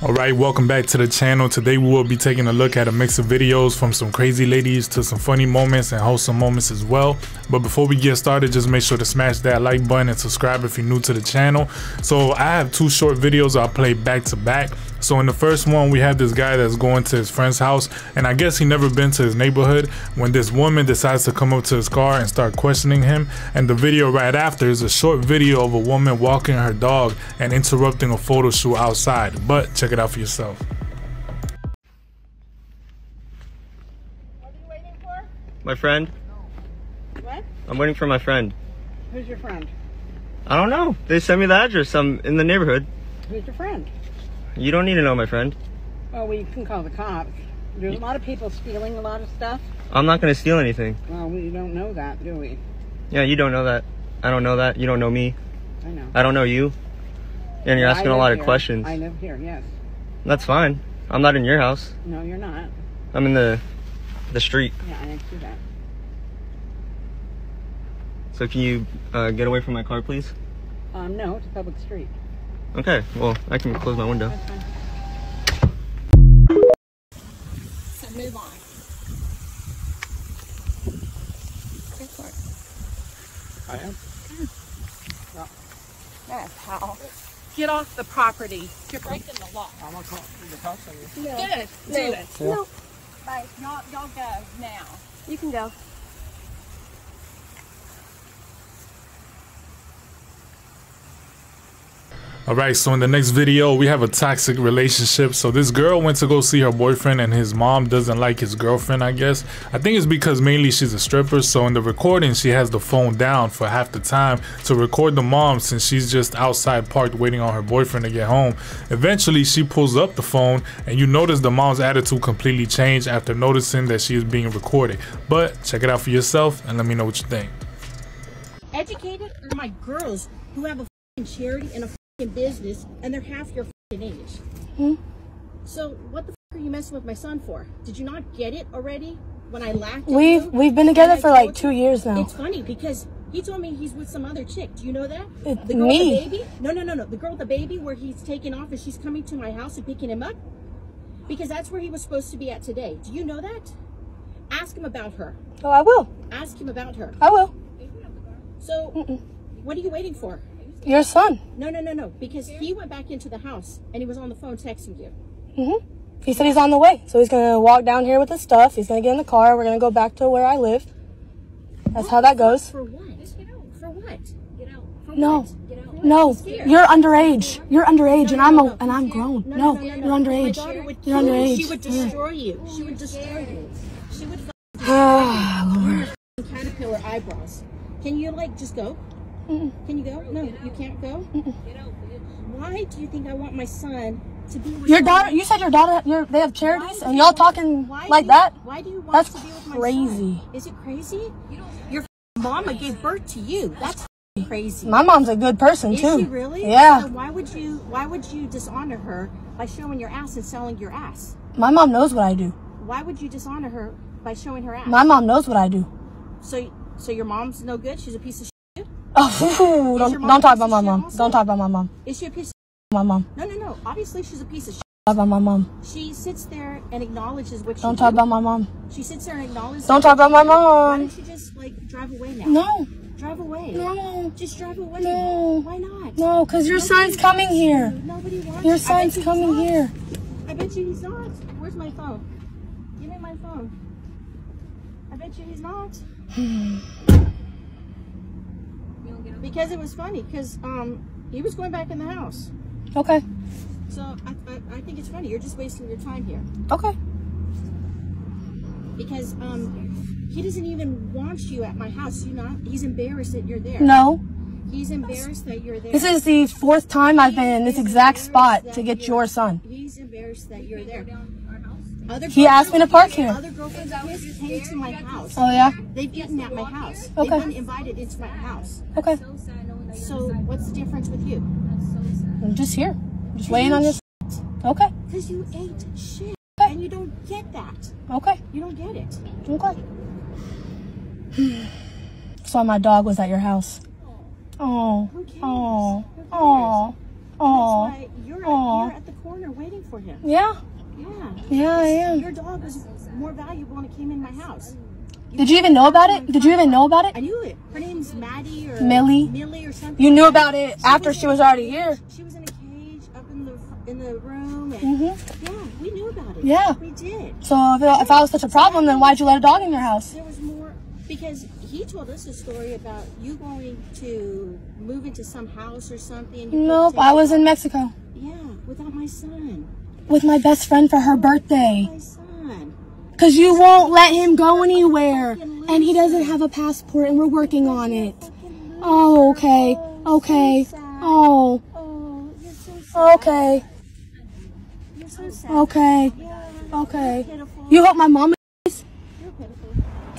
Alright, welcome back to the channel. Today we will be taking a look at a mix of videos from some crazy ladies to some funny moments and wholesome moments as well. But before we get started, just make sure to smash that like button and subscribe if you're new to the channel. So I have two short videos I play back to back. So in the first one, we have this guy that's going to his friend's house, and I guess he never been to his neighborhood when this woman decides to come up to his car and start questioning him. And the video right after is a short video of a woman walking her dog and interrupting a photo shoot outside. But check it out for yourself. What are you waiting for? My friend. No. What? I'm waiting for my friend. Who's your friend? I don't know. They sent me the address. I'm in the neighborhood. Who's your friend? You don't need to know, my friend. Oh, well, you can call the cops. There's a lot of people stealing a lot of stuff. I'm not going to steal anything. Well, we don't know that, do we? Yeah, you don't know that. I don't know that. You don't know me. I know. I don't know you. And you're asking a lot of questions. I live here, yes. That's fine. I'm not in your house. No, you're not. I'm in the street. Yeah, I didn't see that. So can you get away from my car, please? No, it's a public street. Okay, well, I can close my window. So move on. Go for it. I am? Yeah. That's how. Get off the property. You're breaking the law. I'm going to call the cops on you. No. Good. No. Do it. No. No. Bye. Y'all go now. You can go. Alright, so in the next video, we have a toxic relationship. So this girl went to go see her boyfriend, and his mom doesn't like his girlfriend, I guess. I think it's because mainly she's a stripper, so in the recording, she has the phone down for half the time to record the mom since she's just outside parked waiting on her boyfriend to get home. Eventually, she pulls up the phone, and you notice the mom's attitude completely changed after noticing that she is being recorded. But check it out for yourself, and let me know what you think. Educated are my girls who have a f***ing charity and a in business, and they're half your f***ing age. Hmm? So what the f*** are you messing with my son for? Did you not get it already when I laughed at you? We've been together for like 2 years now. It's funny because he told me he's with some other chick. Do you know that? It's the girl me. With the baby? No. The girl with the baby where he's taking off and she's coming to my house and picking him up because that's where he was supposed to be at today. Do you know that? Ask him about her. Oh, I will. Ask him about her. I will. So What are you waiting for? Your son. No. Because he went back into the house and he was on the phone texting you. He said he's on the way. So he's going to walk down here with his stuff. He's going to get in the car. We're going to go back to where I live. That's how that goes. For what? Just get out. For what? Get out. For no. What? Get out. No. You're underage. You're underage and I'm grown. No, you're underage. You're underage. She would destroy you. She would destroy you. She would Lord. Caterpillar eyebrows. Can you like just go? Can you go? No, you can't go. Why do you think I want my son to be with your daughter? You said your daughter, they have charities, and y'all talking like that? Why do you want to be with my son? That's crazy. Is it crazy? Your mama gave birth to you. That's crazy. My mom's a good person too. Is she really? Yeah. So why would you dishonor her by showing your ass and selling your ass? My mom knows what I do. Why would you dishonor her by showing her ass? My mom knows what I do. So your mom's no good. She's a piece of shit. Oh, don't talk about my mom. Also? Don't talk about my mom. Is she a piece of shit? My mom. No. Obviously, she's a piece of shit. Don't talk about my mom. She sits there and acknowledges what she Don't talk about my mom. She sits there and acknowledges Don't talk about my mom. Why don't you just, like, drive away now? No. Drive away. No. Just drive away. No. Why not? No, because your son's coming here. Nobody wants you. Your son's coming here. I bet you he's not. Where's my phone? Give me my phone. I bet you he's not. Because it was funny, because he was going back in the house. Okay. So I think it's funny. You're just wasting your time here. Okay. Because he doesn't even want you at my house. You know, he's embarrassed that you're there. No. He's embarrassed that you're there. This is the fourth time I've been in this exact spot to get your son. He's embarrassed that you're there. He asked me to park here. Other girlfriends came to my house. Oh, yeah? They've eaten at my house. Okay. They've been invited into my house. Okay. So, what's the difference with you? I'm just here. I'm just waiting on this. Okay. Because you ate shit. Okay. And you don't get that. Okay. You don't get it. Okay. So, my dog was at your house. Oh. Oh. Oh. Oh. That's why you're at the corner waiting for him. Yeah. Yeah. Yeah, I am. Your dog is more valuable when it came in my house. Did you even know about it? Did you even know about it? I knew it. Her name's Maddie or Millie. Millie or something. You knew about it after she was already here. She was in a cage up in the room. And yeah, we knew about it. Yeah. We did. So if I was such a problem, then why'd you let a dog in your house? There was more because he told us a story about you going to move into some house or something. Nope, I was in Mexico. Yeah, without my son. With my best friend for her birthday. My son. Because you won't let him go anywhere. And he doesn't have a passport and we're working on it. Oh, okay. Okay. Oh. Oh, you're so sad. Okay. You're so sad. Okay. Okay. You hope my mom is? You're pitiful.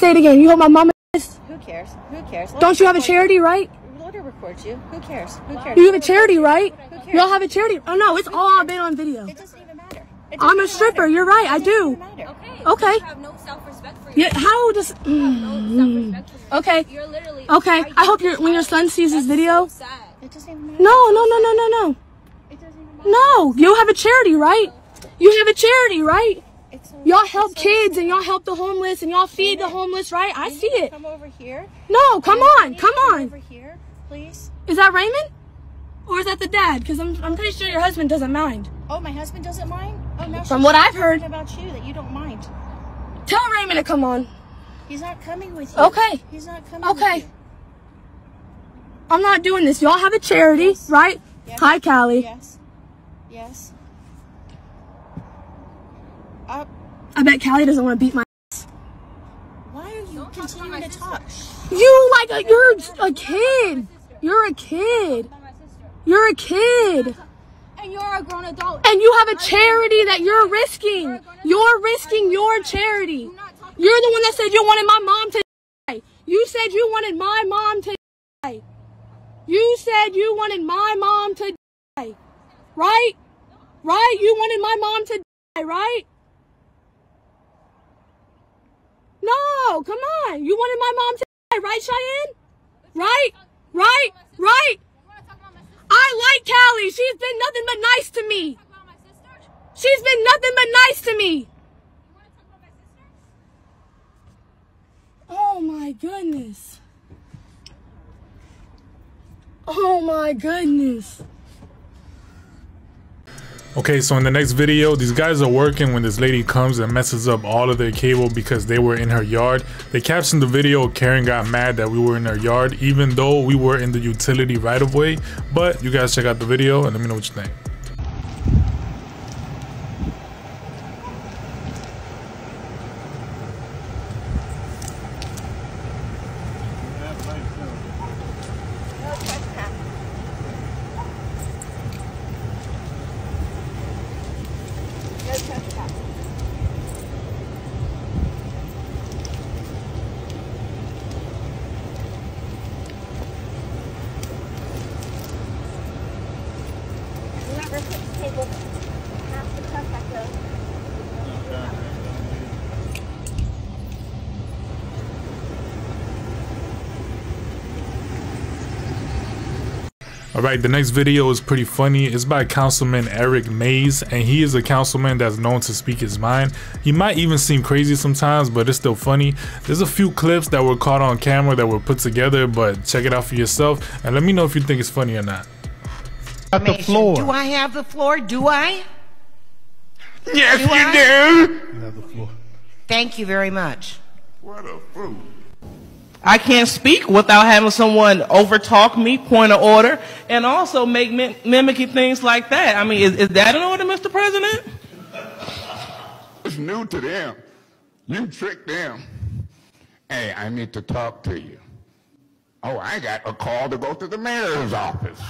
Say it again. You hope my mom is? Who cares? Who cares? Don't you have a charity, right? Let her record you. Who cares? Who cares? You have a charity, right? Who cares? You all have a charity. Oh, no. It's all been on video. It doesn't even matter. I'm a stripper. Matter. You're right. I do. Okay. Okay. You have no self-respect for yourself. Yeah, how does? You have no self-respect for yourself. Okay. You're literally. Okay. I hope when your son sees this video. So sad. It doesn't even matter. No, no, no, no, no, no. It doesn't even matter. No, you have a charity, right? You have a charity, right? Y'all help kids and y'all help the homeless and y'all feed the homeless, right? I see it. Come over here. No, come on, come on. Over here, please. Is that Raymond? Or is that the dad? Because I'm pretty sure your husband doesn't mind. Oh, my husband doesn't mind? Oh, no. From what I've heard about you, that you don't mind. Tell Raymond to come on. He's not coming with you. Okay. He's not coming. Okay. With you. I'm not doing this. Y'all have a charity, yes. Right? Yes. Hi, Callie. Yes. Yes. I bet Callie doesn't want to beat my ass. Why are you continuing to talk? You like you're a kid. You're a kid. You're a kid. And you're a grown adult. And you have a charity that you're risking. You're risking your charity. You're the one that said you wanted my mom to die. You said you wanted my mom to die. You said you wanted my mom to die. Right? Right? You wanted my mom to die, right? No, come on. You wanted my mom to die, right, Cheyenne? Right? Right? Right? I like Callie. She's been nothing but nice to me. She's been nothing but nice to me. Oh, my goodness. Oh, my goodness. Okay, so in the next video, these guys are working when this lady comes and messes up all of their cable because they were in her yard. They captioned the video, Karen got mad that we were in her yard, even though we were in the utility right-of-way. But you guys check out the video and let me know what you think. Alright, the next video is pretty funny. It's by Councilman Eric Mays, and he is a councilman that's known to speak his mind. He might even seem crazy sometimes, but it's still funny. There's a few clips that were caught on camera that were put together, but check it out for yourself and let me know if you think it's funny or not. At the floor. Do I have the floor? Do I? Yes, you do. You have the floor. Thank you very much. What a fool. I can't speak without having someone overtalk me, point of order, and also make mimicking things like that. I mean, is that an order, Mr. President? It's new to them. You tricked them. Hey, I need to talk to you. Oh, I got a call to go to the mayor's office.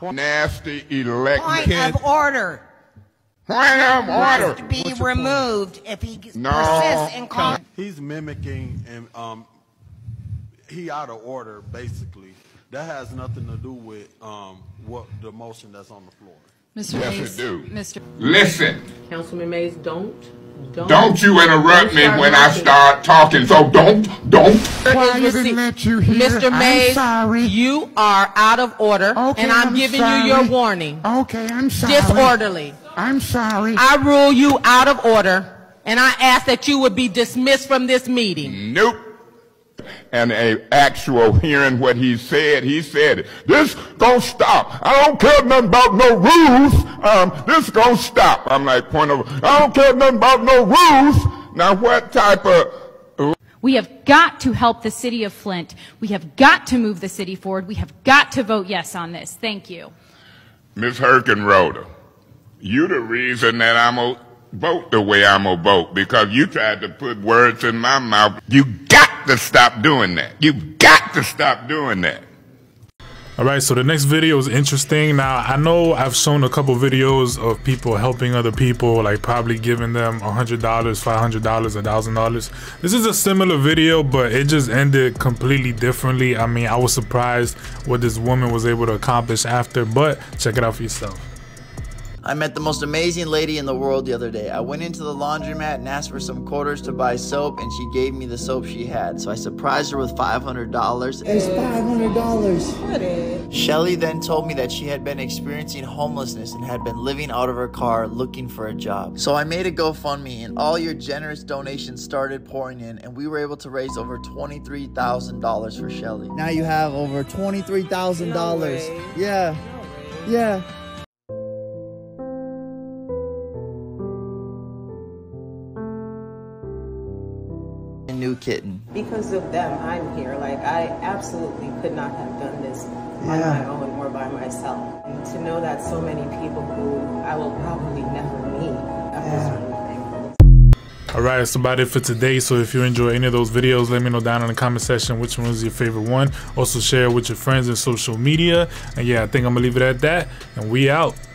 Nasty election. Point of order. Point of order. Must be removed if he persists in calling. He's mimicking and he out of order, basically. That has nothing to do with what the motion that's on the floor. Mr. Mays, yes, it do. Listen. Councilman Mays, don't Don't you interrupt me when I start talking, so don't. Well, you see, Mr. Mays, you are out of order, okay, and I'm giving you your warning. Okay, I'm sorry. Disorderly. I'm sorry. I rule you out of order, and I ask that you would be dismissed from this meeting. Nope. And a actual hearing what he said, this gonna stop. I don't care nothing about no rules. This gonna stop. I'm like, point of, I don't care nothing about no rules. Now what type of... We have got to help the city of Flint. We have got to move the city forward. We have got to vote yes on this. Thank you. Ms. Herkenroder, you the reason that I'm a vote the way I'm gonna vote, because you tried to put words in my mouth. You got to stop doing that. You got to stop doing that. All right, so the next video is interesting. Now, I know I've shown a couple videos of people helping other people, like probably giving them $100, $500, $1,000. This is a similar video, but it just ended completely differently. I mean, I was surprised what this woman was able to accomplish after, but check it out for yourself. I met the most amazing lady in the world the other day. I went into the laundromat and asked for some quarters to buy soap, and she gave me the soap she had. So I surprised her with $500. It's $500. Shelly then told me that she had been experiencing homelessness and had been living out of her car looking for a job. So I made a GoFundMe, and all your generous donations started pouring in, and we were able to raise over $23,000 for Shelly. Now you have over $23,000. No way. Yeah. No way. Yeah. Kitten. Because of them, I'm here. Like, I absolutely could not have done this on my own or by myself. And to know that so many people who I will probably never meet, I'm just really thankful. All right, that's about it for today. So if you enjoy any of those videos, let me know down in the comment section which one was your favorite one. Also share with your friends and social media. And yeah, I think I'm gonna leave it at that. And we out.